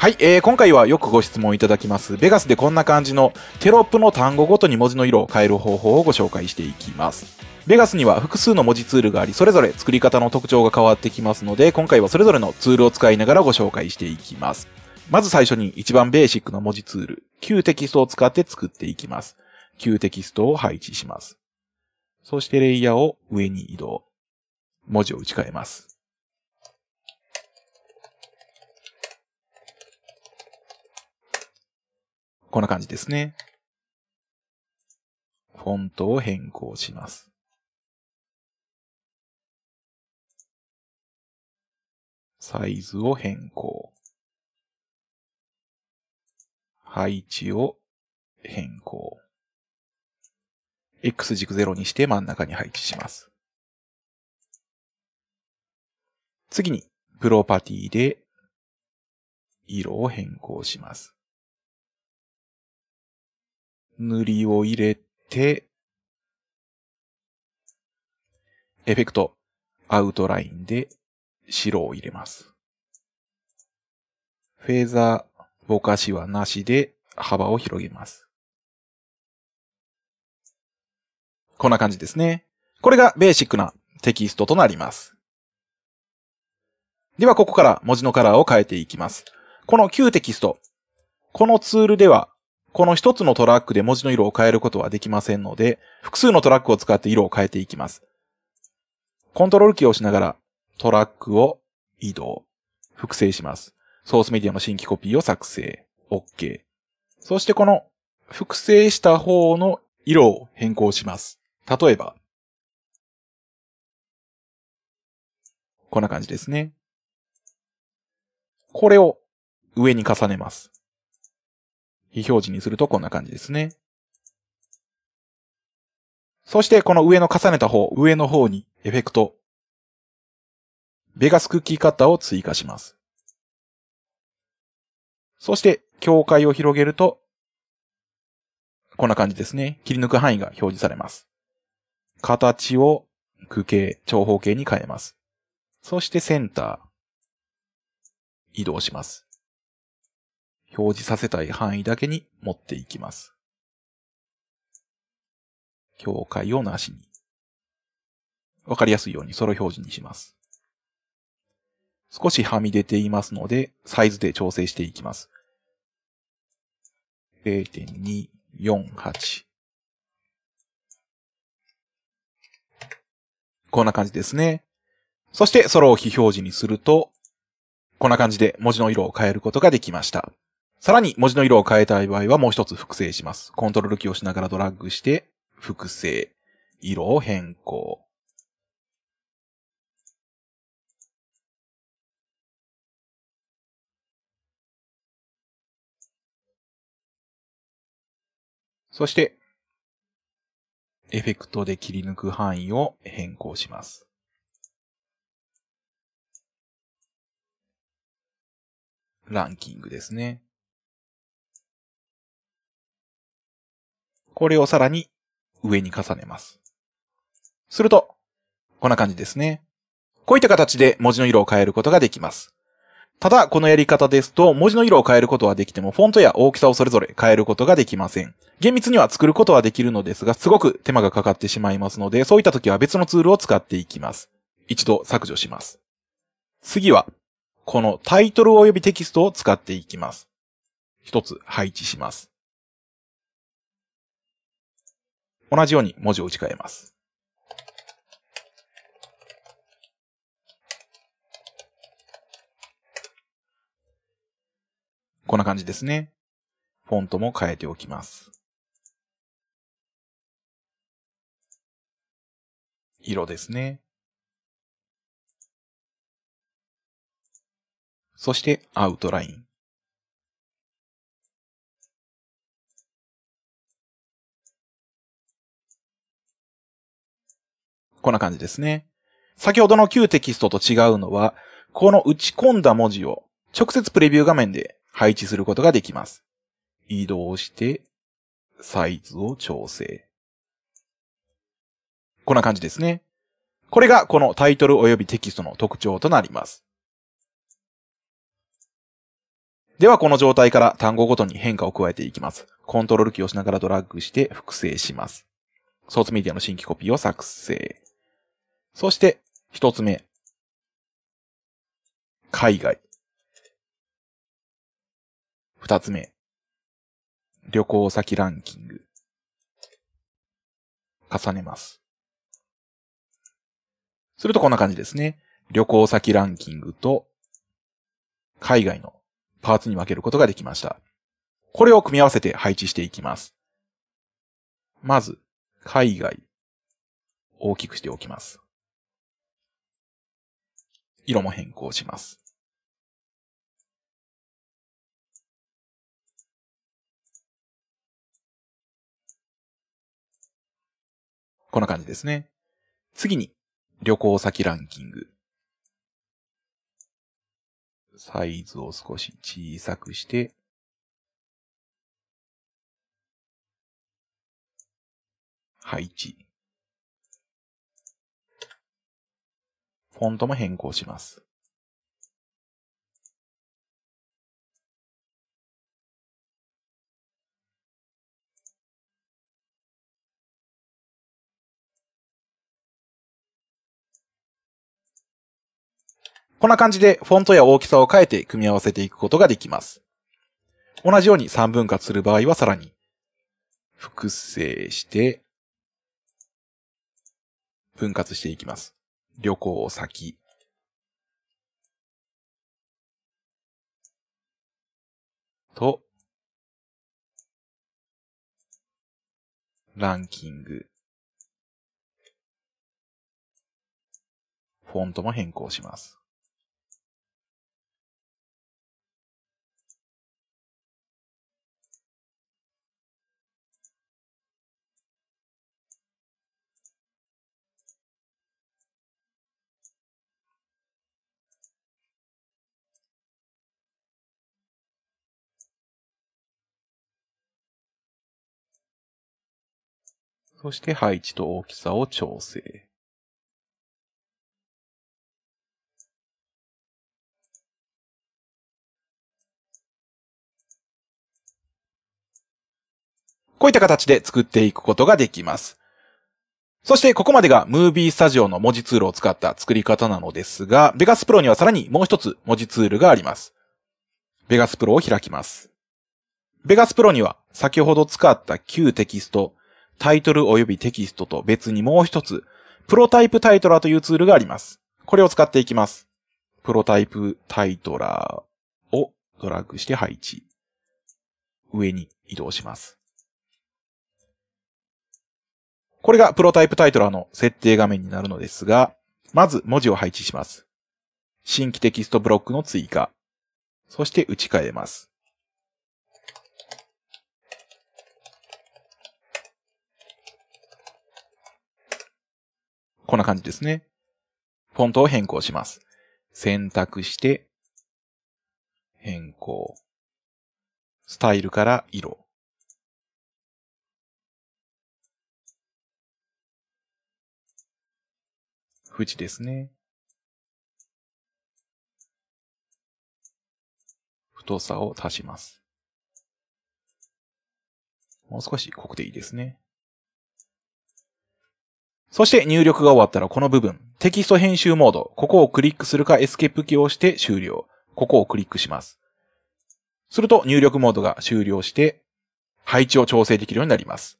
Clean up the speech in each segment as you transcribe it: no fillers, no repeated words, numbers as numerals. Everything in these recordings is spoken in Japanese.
はい、今回はよくご質問いただきますベガスでこんな感じのテロップの単語ごとに文字の色を変える方法をご紹介していきます。ベガスには複数の文字ツールがあり、それぞれ作り方の特徴が変わってきますので、今回はそれぞれのツールを使いながらご紹介していきます。まず最初に一番ベーシックな文字ツール Q テキストを使って作っていきます。 Q テキストを配置します。そしてレイヤーを上に移動、文字を打ち替えます。こんな感じですね。フォントを変更します。サイズを変更。配置を変更。X 軸0にして真ん中に配置します。次に、プロパティで色を変更します。塗りを入れて、エフェクト、アウトラインで白を入れます。フェザー、ぼかしはなしで幅を広げます。こんな感じですね。これがベーシックなテキストとなります。ではここから文字のカラーを変えていきます。この Q テキスト、このツールではこの一つのトラックで文字の色を変えることはできませんので、複数のトラックを使って色を変えていきます。コントロールキーを押しながらトラックを移動、複製します。ソースメディアの新規コピーを作成、OK。そしてこの複製した方の色を変更します。例えば、こんな感じですね。これを上に重ねます。非表示にするとこんな感じですね。そしてこの上の重ねた方、上の方にエフェクト、ベガスクッキーカッターを追加します。そして境界を広げると、こんな感じですね。切り抜く範囲が表示されます。形を区形、長方形に変えます。そしてセンター、移動します。表示させたい範囲だけに持っていきます。境界をなしに。わかりやすいようにそれを表示にします。少しはみ出ていますので、サイズで調整していきます。0.248。こんな感じですね。そして、それを非表示にすると、こんな感じで文字の色を変えることができました。さらに文字の色を変えたい場合はもう一つ複製します。コントロールキーを押しながらドラッグして、複製、色を変更。そして、エフェクトで切り抜く範囲を変更します。ランキングですね。これをさらに上に重ねます。すると、こんな感じですね。こういった形で文字の色を変えることができます。ただ、このやり方ですと、文字の色を変えることはできても、フォントや大きさをそれぞれ変えることができません。厳密には作ることはできるのですが、すごく手間がかかってしまいますので、そういった時は別のツールを使っていきます。一度削除します。次は、このタイトル及びテキストを使っていきます。一つ配置します。同じように文字を打ち替えます。こんな感じですね。フォントも変えておきます。色ですね。そしてアウトライン。こんな感じですね。先ほどの Q テキストと違うのは、この打ち込んだ文字を直接プレビュー画面で配置することができます。移動して、サイズを調整。こんな感じですね。これがこのタイトル及びテキストの特徴となります。ではこの状態から単語ごとに変化を加えていきます。コントロールキーを押しながらドラッグして複製します。ソースメディアの新規コピーを作成。そして、一つ目。海外。二つ目。旅行先ランキング。重ねます。するとこんな感じですね。旅行先ランキングと海外のパーツに分けることができました。これを組み合わせて配置していきます。まず、海外、大きくしておきます。色も変更します。こんな感じですね。次に、旅行先ランキング。サイズを少し小さくして、配置。フォントも変更します。こんな感じでフォントや大きさを変えて組み合わせていくことができます。同じように3分割する場合はさらに複製して分割していきます。旅行先。と、ランキング。フォントも変更します。そして配置と大きさを調整。こういった形で作っていくことができます。そしてここまでが Movie Studio の文字ツールを使った作り方なのですが、Vegas Pro にはさらにもう一つ文字ツールがあります。Vegas Pro を開きます。Vegas Pro には先ほど使った旧テキスト、タイトル及びテキストと別にもう一つ、プロタイプタイトラーというツールがあります。これを使っていきます。プロタイプタイトラーをドラッグして配置。上に移動します。これがプロタイプタイトラーの設定画面になるのですが、まず文字を配置します。新規テキストブロックの追加。そして打ち替えます。こんな感じですね。フォントを変更します。選択して、変更。スタイルから色。縁ですね。太さを足します。もう少し濃くていいですね。そして入力が終わったらこの部分、テキスト編集モード、ここをクリックするかエスケープキーを押して終了。ここをクリックします。すると入力モードが終了して、配置を調整できるようになります。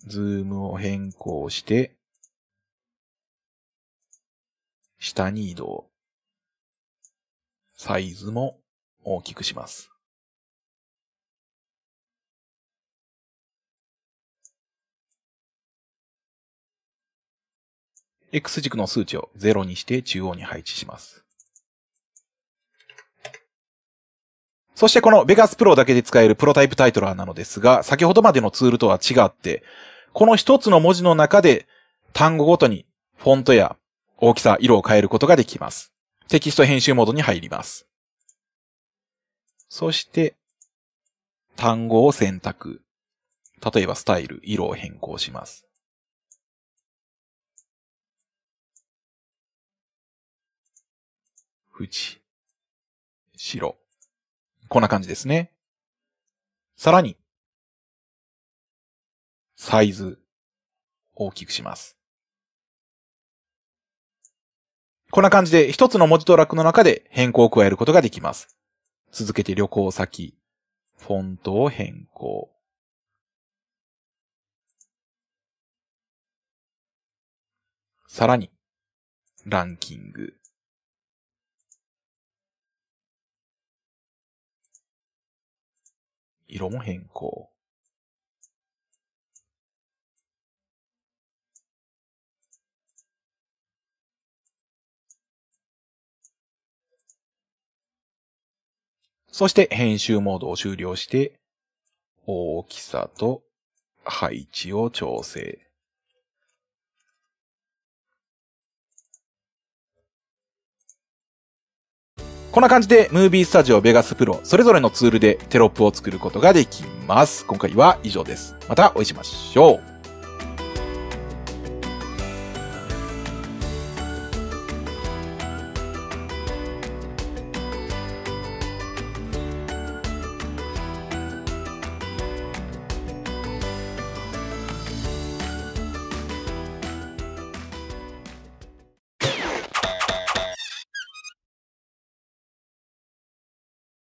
ズームを変更して、下に移動。サイズも大きくします。X 軸の数値を0にして中央に配置します。そしてこの Vegas Pro だけで使えるプロタイプタイトラーなのですが、先ほどまでのツールとは違って、この一つの文字の中で単語ごとにフォントや大きさ、色を変えることができます。テキスト編集モードに入ります。そして、単語を選択。例えばスタイル、色を変更します。白。こんな感じですね。さらに、サイズ、大きくします。こんな感じで一つの文字トラックの中で変更を加えることができます。続けて旅行先、フォントを変更。さらに、ランキング。色も変更。そして編集モードを終了して、大きさと配置を調整。こんな感じで、ムービースタジオ、Vegas Pro、それぞれのツールでテロップを作ることができます。今回は以上です。またお会いしましょう。